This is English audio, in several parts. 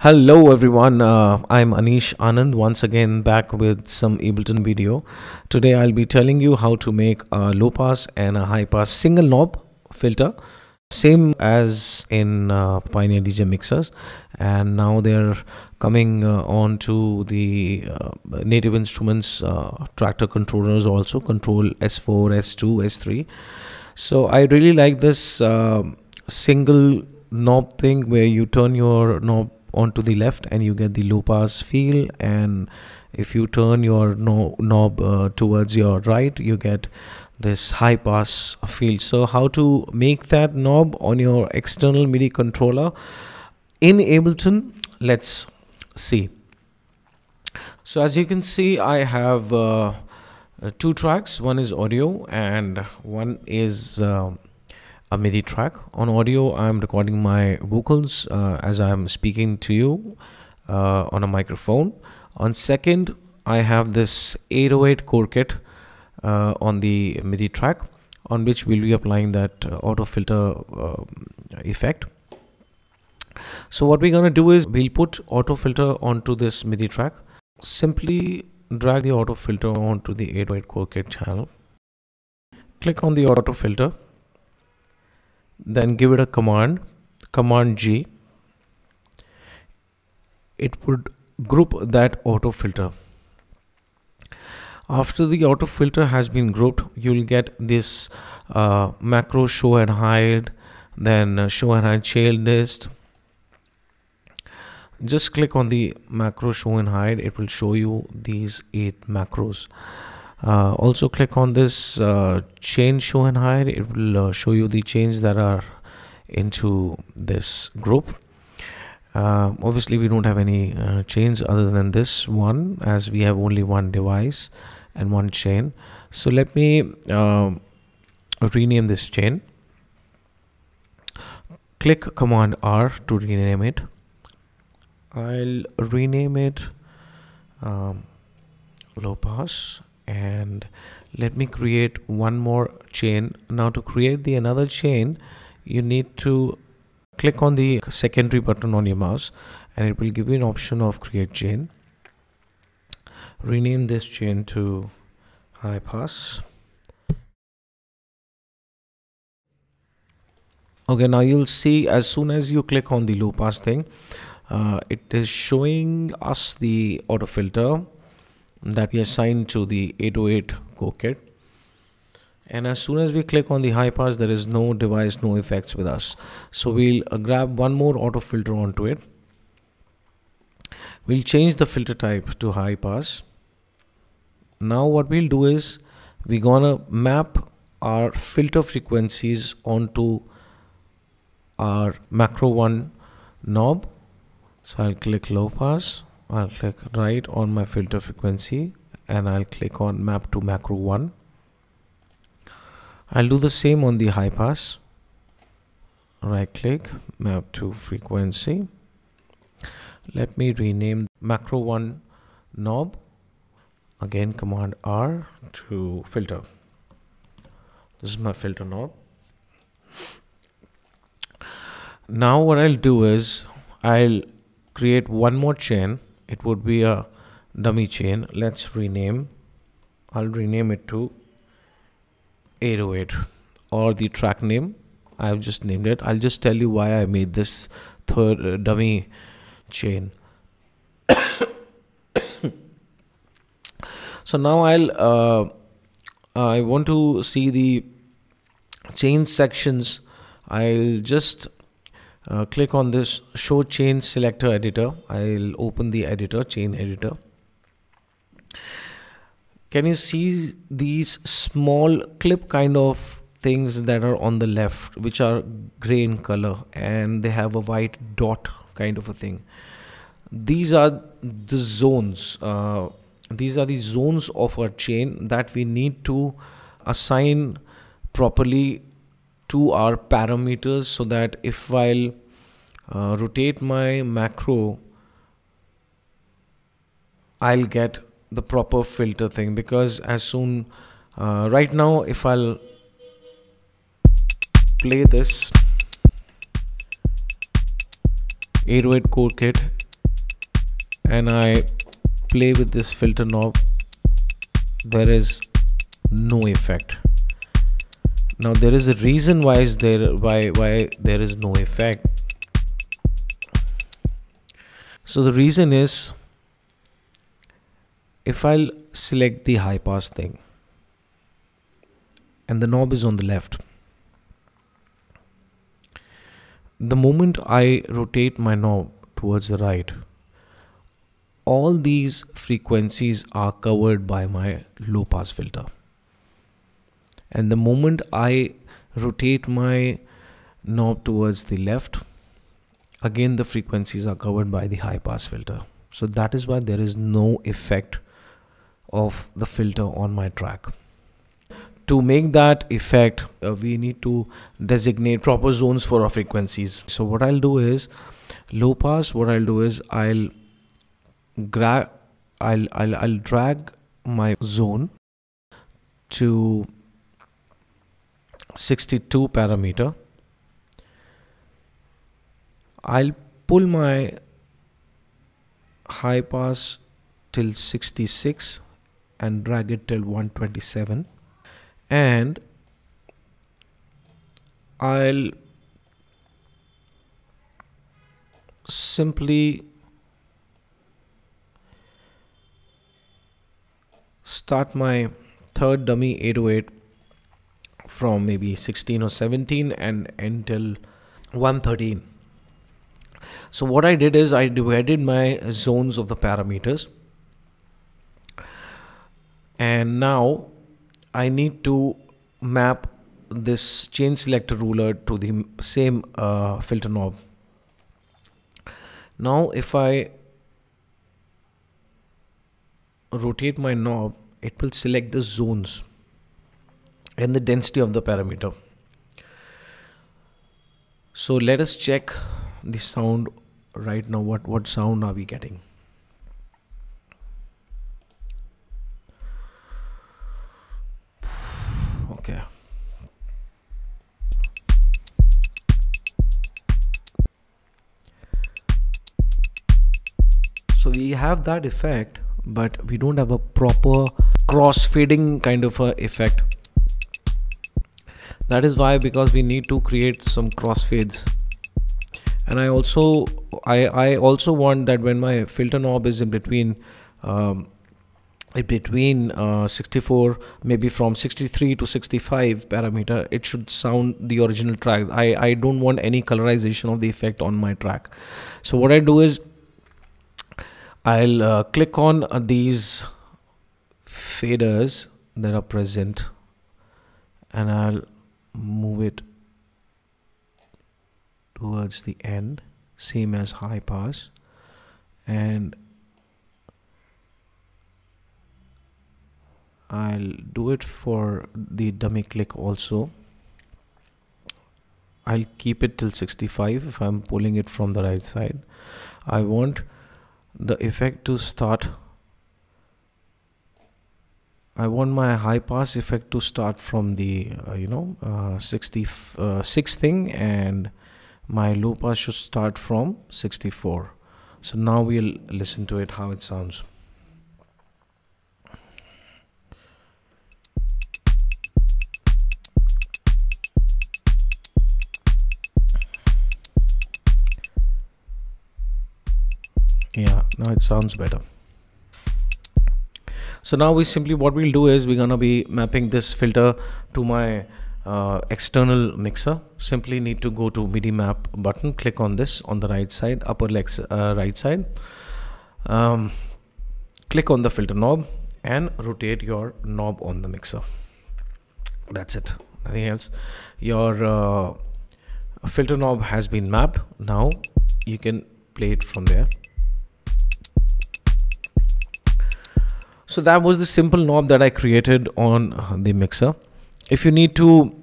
Hello everyone, I'm Anish Anand once again back with some Ableton video. Today I'll be telling you how to make a low pass and a high pass single knob filter, same as in Pioneer DJ mixers, and now they're coming on to the Native Instruments Traktor controllers also, control S4, S2, S3. So I really like this single knob thing where you turn your knob onto the left and you get the low pass feel, and if you turn your knob towards your right you get this high pass feel. So how to make that knob on your external MIDI controller in Ableton, let's see. So as you can see, I have two tracks, one is audio and one is a MIDI track. On audio I'm recording my vocals as I'm speaking to you on a microphone. On second I have this 808 Core Kit on the MIDI track, on which we'll be applying that auto filter effect. So what we're gonna do is we'll put auto filter onto this MIDI track. Simply drag the auto filter onto the 808 Core Kit channel, click on the auto filter, then give it a command, command G. It would group that auto filter. After the auto filter has been grouped, you'll get this macro show and hide, then show and hide shade list. Just click on the macro show and hide, it will show you these 8 macros. Also click on this change show and hide, it will show you the changes that are into this group. Obviously we don't have any chains other than this one, as we have only one device and one chain. So let me rename this chain. Click command R to rename it. I'll rename it low pass. And let me create one more chain. Now to create the another chain, you need to click on the secondary button on your mouse and it will give you an option of create chain. Rename this chain to high pass. Okay, now you'll see as soon as you click on the low pass thing, it is showing us the auto filter that we assigned to the 808 Core Kit, and as soon as we click on the high pass there is no device, no effects with us. So we'll grab one more auto filter onto it. We'll change the filter type to high pass. Now what we'll do is we're gonna map our filter frequencies onto our macro 1 knob. So I'll click low pass, I'll click right on my filter frequency and I'll click on map to macro 1. I'll do the same on the high pass. Right click, map to frequency. Let me rename macro 1 knob. Again command R to filter. This is my filter knob. Now what I'll do is I'll create one more chain. It would be a dummy chain. Let's rename. I'll rename it to 808 or the track name. I've just named it. I'll just tell you why I made this third dummy chain. So now I want to see the chain sections. I'll just click on this show chain selector editor. I'll open the editor, chain editor. Can you see these small clip kind of things that are on the left, which are gray in color and they have a white dot kind of a thing? These are the zones. These are the zones of our chain that we need to assign properly to our parameters, so that if I'll rotate my macro, I'll get the proper filter thing. Because as soon right now if I'll play this, 808 Core Kit, and I play with this filter knob, there is no effect. Now there is a reason why there is no effect. So the reason is, if I'll select the high pass thing and the knob is on the left, the moment I rotate my knob towards the right, all these frequencies are covered by my low pass filter. And the moment I rotate my knob towards the left, again the frequencies are covered by the high pass filter. So that is why there is no effect of the filter on my track. To make that effect, we need to designate proper zones for our frequencies. So what I'll do is, low pass, what I'll do is I'll drag my zone to 62 parameter. I'll pull my high pass till 66 and drag it till 127, and I'll simply start my third dummy 808 from maybe 16 or 17 and end till 113. So what I did is I divided my zones of the parameters, and now I need to map this chain selector ruler to the same filter knob. Now if I rotate my knob, it will select the zones and the density of the parameter. So let us check the sound right now. What sound are we getting? Okay. So we have that effect, but we don't have a proper cross-fading kind of a effect. That is why, because we need to create some crossfades. And I also want that when my filter knob is in between 64, maybe from 63 to 65 parameter, it should sound the original track. I don't want any colorization of the effect on my track. So what I do is I'll click on these faders that are present, and I'll move it towards the end, same as high pass, and I'll do it for the dummy click also. I'll keep it till 65 if I'm pulling it from the right side. I want the effect to start, I want my high pass effect to start from the 66 thing, and my low pass should start from 64. So now we'll listen to it, how it sounds. Yeah, now it sounds better. So now we simply, what we'll do is we're gonna be mapping this filter to my external mixer. Simply need to go to MIDI map button, click on this on the right side, upper left right side, click on the filter knob and rotate your knob on the mixer. That's it, nothing else. Your filter knob has been mapped. Now you can play it from there. So that was the simple knob that I created on the mixer. If you need to,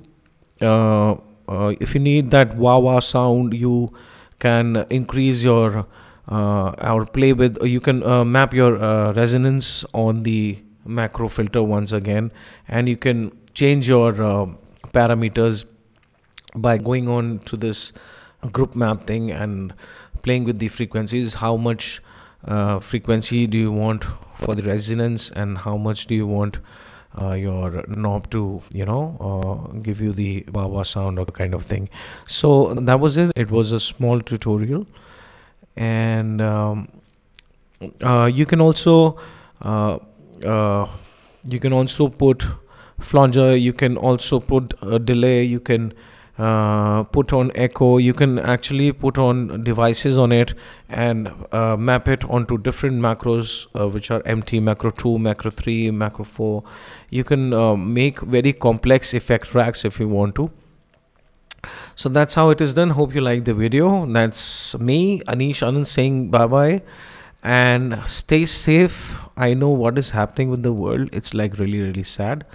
if you need that wah-wah sound, you can increase your or play with. You can map your resonance on the macro filter once again, and you can change your parameters by going on to this group map thing and playing with the frequencies, how much frequency do you want for the resonance and how much do you want your knob to, you know, give you the wah-wah sound or kind of thing. So that was it. It was a small tutorial, and you can also put flanger, you can also put a delay, you can put on echo, you can actually put on devices on it and map it onto different macros, which are MT, macro 2, macro 3, macro 4. You can make very complex effect racks if you want to. So that's how it is done. Hope you like the video. That's me, Anish Anand, saying bye bye and stay safe. I know what is happening with the world. It's like really sad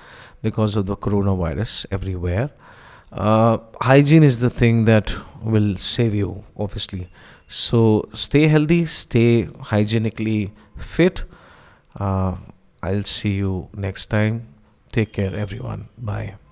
because of the coronavirus everywhere. Hygiene is the thing that will save you, obviously. So stay healthy, stay hygienically fit. I'll see you next time. Take care, everyone. Bye.